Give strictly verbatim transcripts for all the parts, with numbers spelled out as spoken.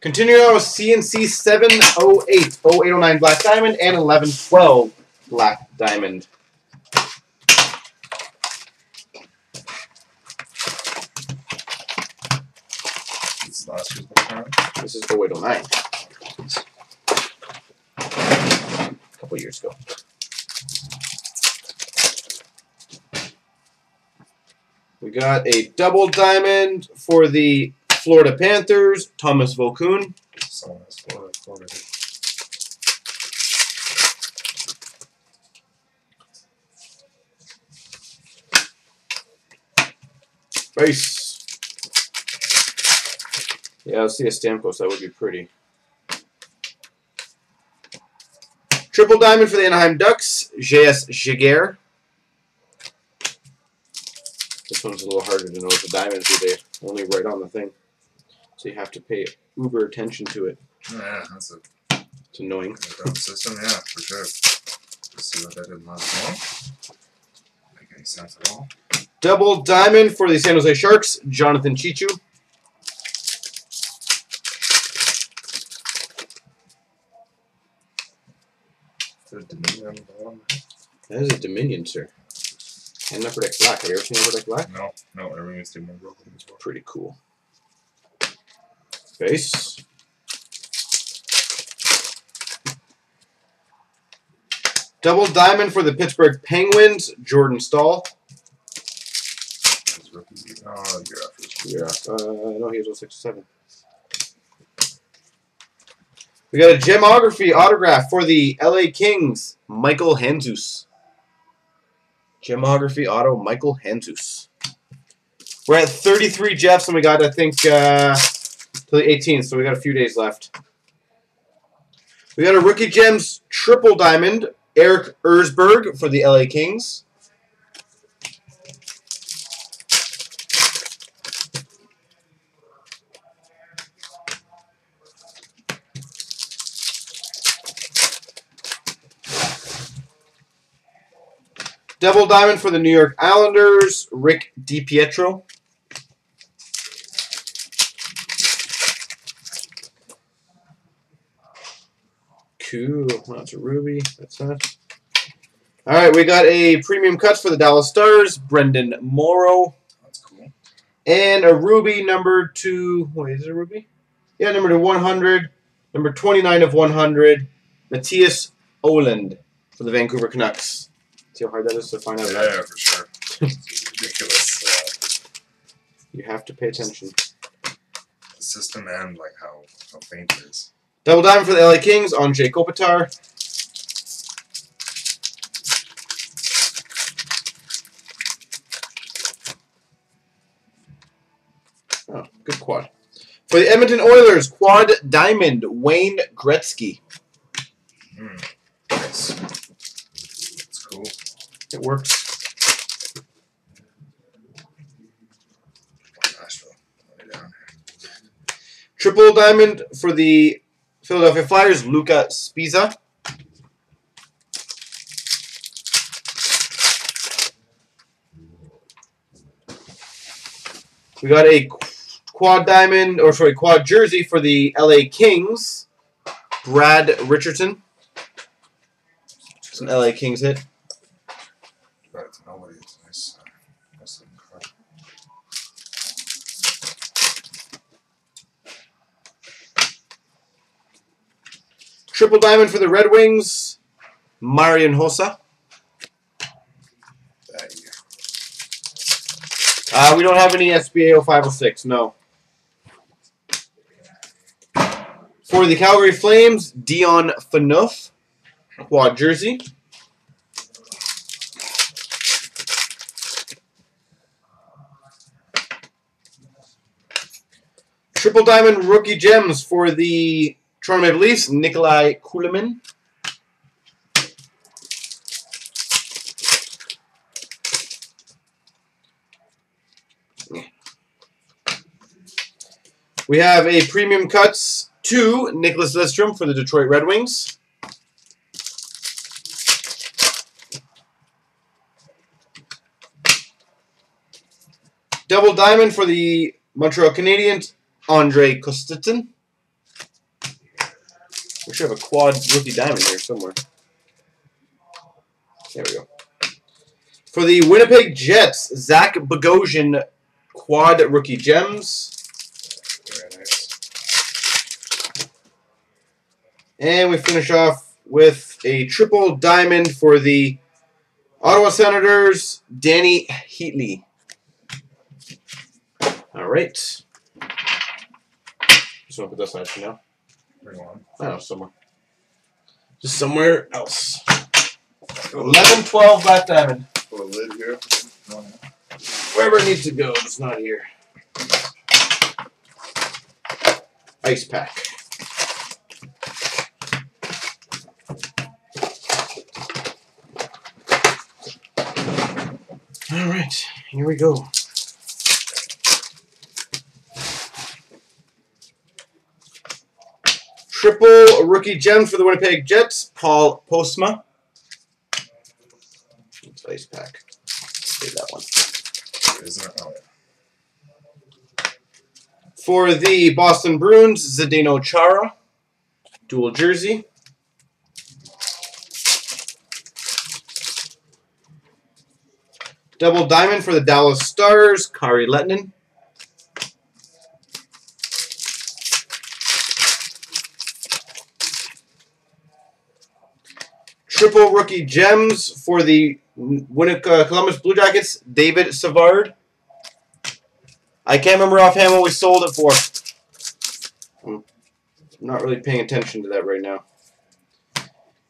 Continuo C N C seven oh eight, oh eight oh nine Black Diamond, and eleven twelve Black Diamond. This is last year's Black Diamond. This is oh eight oh nine. A couple years ago. We got a double diamond for the Florida Panthers, Thomas Vokoun. Base. Yeah, I'll see a Stamkos. That would be pretty. Triple diamond for the Anaheim Ducks, J S Giguere. This one's a little harder to know what the diamonds are. They only right on the thing. So you have to pay uber attention to it. Yeah, that's a, it's annoying. A dumb system, yeah, for sure. Let's see what that did last long. Make any sense at all? Double diamond for the San Jose Sharks, Jonathan Chichu. Is there a Dominion on the bottom? That is a Dominion, sir. And Upper Deck Black. Have you ever seen Upper Deck Black? No, no, everyone's doing more. Pretty cool. Base. Double diamond for the Pittsburgh Penguins, Jordan Stahl. Oh, you're after. Uh, no, he was oh six seven. We got a gemography autograph for the L A Kings, Michael Hanzus. Gemography auto, Michael Hanzus. We're at thirty-three Jeffs, and we got, I think, uh, till the eighteenth, so we got a few days left. We got a Rookie Gems triple diamond, Eric Erzberg for the L A Kings. Double diamond for the New York Islanders, Rick DiPietro. Cool. That's a ruby. That's not. All right, we got a premium cut for the Dallas Stars, Brendan Morrow. That's cool. And a ruby number two. Wait, is it a ruby? Yeah, number to one hundred. Number twenty-nine of one hundred. Matthias Ohland for the Vancouver Canucks. See how hard that is to find out. Yeah, yeah, for sure. It's ridiculous. You have to pay attention. The system and like how how faint it is. Double diamond for the L A Kings on Jay Kopitar. Oh, good quad. For the Edmonton Oilers, quad diamond, Wayne Gretzky. Mm, nice. That's cool. It works. Triple diamond for the Philadelphia Flyers, Luca Spisa. We got a quad diamond, or sorry, quad jersey for the L A Kings, Brad Richardson. It's an L A Kings hit. Triple diamond for the Red Wings, Marian Hossa. Uh, we don't have any S B A oh five oh six, no. For the Calgary Flames, Dion Phaneuf, quad jersey. Triple diamond rookie gems for the Toronto Maple Leafs, Nikolai Kulemin. Yeah. We have a premium cuts to Nicholas Listrom for the Detroit Red Wings. Double diamond for the Montreal Canadiens, Andrei Kostitsin. We should have a quad rookie diamond here somewhere. There we go. For the Winnipeg Jets, Zach Bogosian quad rookie gems. Very nice. And we finish off with a triple diamond for the Ottawa Senators, Danny Heatley. All right. Just want to put this side for now. I don't know, somewhere. Just somewhere else. eleven twelve black diamond. Put a lid here. Wherever it needs to go, it's not here. Ice pack. All right, here we go. Triple rookie gem for the Winnipeg Jets, Paul Postma. Ice pack. Save that one. Oh, yeah. For the Boston Bruins, Zadino Chara. Dual jersey. Double diamond for the Dallas Stars, Kari Lettinen. Triple rookie gems for the Winnipeg Columbus Blue Jackets, David Savard. I can't remember offhand what we sold it for. I'm not really paying attention to that right now.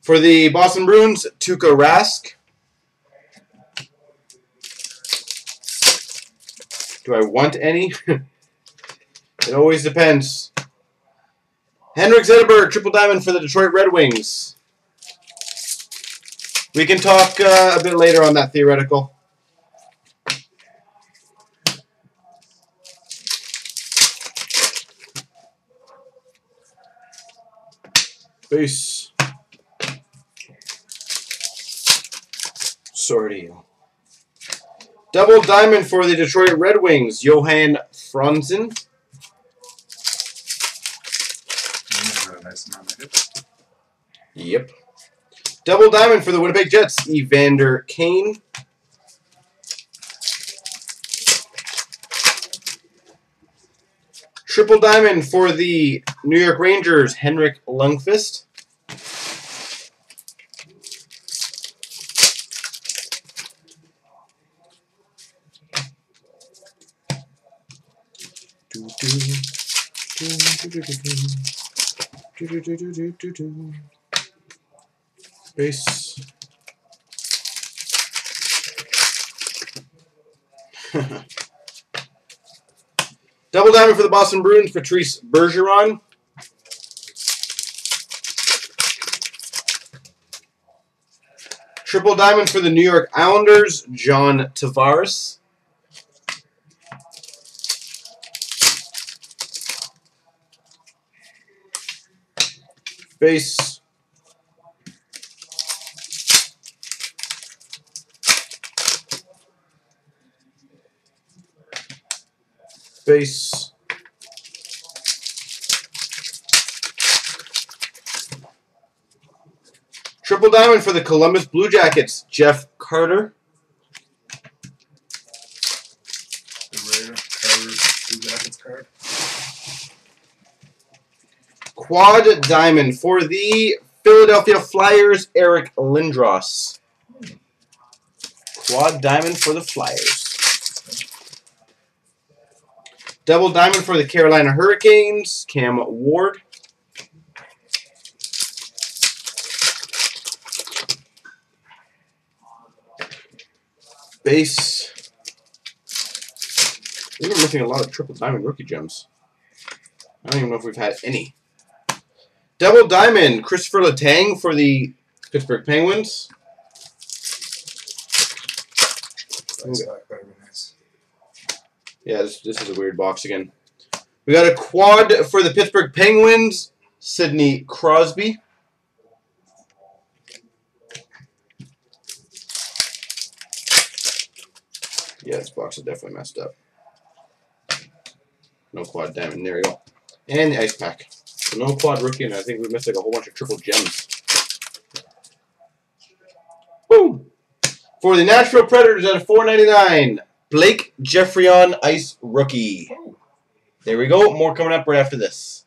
For the Boston Bruins, Tuukka Rask. Do I want any? It always depends. Henrik Zetterberg, triple diamond for the Detroit Red Wings. We can talk uh, a bit later on that theoretical. Base. Sorry. Double diamond for the Detroit Red Wings, Johan Franzen. Yep. Double diamond for the Winnipeg Jets, Evander Kane. Triple diamond for the New York Rangers, Henrik Lundqvist. Base. Double diamond for the Boston Bruins, Patrice Bergeron. Triple diamond for the New York Islanders, John Tavares. Base. Base. Triple diamond for the Columbus Blue Jackets, Jeff Carter. The rare Carter Blue Jackets card. Quad diamond for the Philadelphia Flyers, Eric Lindros. Quad diamond for the Flyers. Double diamond for the Carolina Hurricanes, Cam Ward. Base. We're missing a lot of triple diamond rookie gems. I don't even know if we've had any. Double diamond, Christopher Letang for the Pittsburgh Penguins. Yeah, this, this is a weird box again. We got a quad for the Pittsburgh Penguins, Sidney Crosby. Yeah, this box is definitely messed up. No quad diamond. There we go. And the ice pack. No quad rookie, and I think we missed like a whole bunch of triple gems. Boom! For the Nashville Predators at four ninety-nine, Blake Jeffrion Ice Rookie. There we go. More coming up right after this.